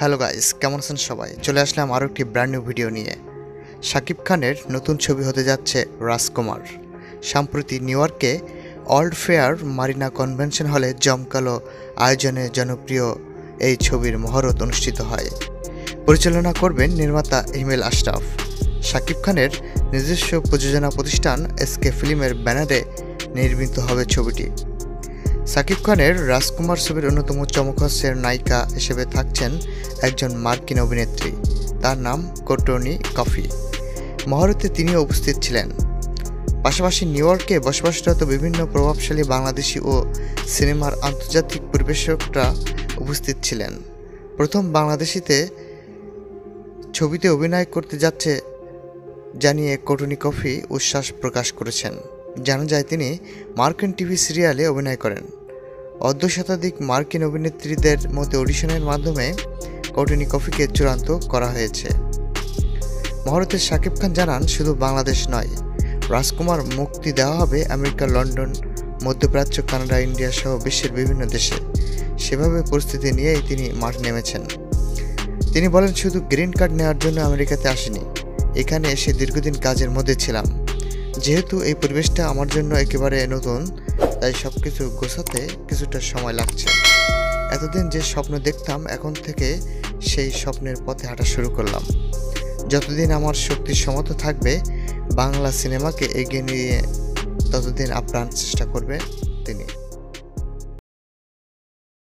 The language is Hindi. हेलो गाइस केमन आছেন सबाई चले आसलाम आरो एकटी ब्रांड न्यू भिडियो निये। शाकिब खानेर नतून छवि होते जाच्छे राजकुमार। साम्प्रति निउयॉर्के ओल्ड फेयर मारिना कन्वेंशन हले जमकालो आयोजने जनप्रिय एई छबिर महरत अनुष्ठित हय। परिचालना करबेन निर्माता हिमेल आशराफ। शाकिब खानेर निजस्व प्रयोजना प्रतिष्ठान एसके फिल्मेर बैनारे निर्मित हबे छबिटी। शाकिब खानेर राजकुमार छबिर अन्यतम चमक हस्तेर नायिका हिसेबे थाकछेन एकजन मार्किन अभिनेत्री, तार नाम कोर्टनी कफी। महरते तिनिও उपस्थित छिलेन। पाशापाशि निउयॉर्के बसबासरत विभिन्न प्रभावशाली बांग्लादेशी और सिनेमार आंतर्जातिक परिवेशकरा उपस्थित छिलेन। प्रथम बांग्लादेशीते छबिते अभिनय करते जाच्छे जानिए कोर्टनी कफी उच्छ्वास प्रकाश करेছেন। जाना যায় তিনি মার্কিন টিভি সিরিয়ালে অভিনয় করেন। অর্ধশতাধিক মার্কিন অভিনেত্রীদের মধ্যে অডিশনের মাধ্যমে কোর্টনি কফিকে চূড়ান্ত করা হয়েছে। মহরতের শাকিব খান জানান, শুধু বাংলাদেশ নয়, রাজকুমার মুক্তি দেওয়া হবে আমেরিকা, লন্ডন, মধ্যপ্রাচ্য, কানাডা, ইন্ডিয়া সহ বিশ্বের বিভিন্ন দেশে। সেভাবে পরিস্থিতি নিয়েই তিনি মাঠ নেমেছেন। তিনি বলেন, শুধু গ্রিন কার্ড নেওয়ার জন্য আমেরিকাতে আসেনি, এখানে এসে দীর্ঘদিন কাজের মধ্যে ছিলাম। যেহেতু এই পরিবেশটা আমার জন্য একেবারে নতুন, তাই সব কিছু গোছাতে কিছুটা সময় লাগছে। এতদিন যে স্বপ্ন দেখতাম, এখন থেকে সেই স্বপ্নের পথে হাঁটা শুরু করলাম। যতদিন আমার শক্তি সমর্থ থাকবে বাংলা সিনেমাকে এগিয়ে নিয়ে, ততদিন আপ্রাণ চেষ্টা করবে।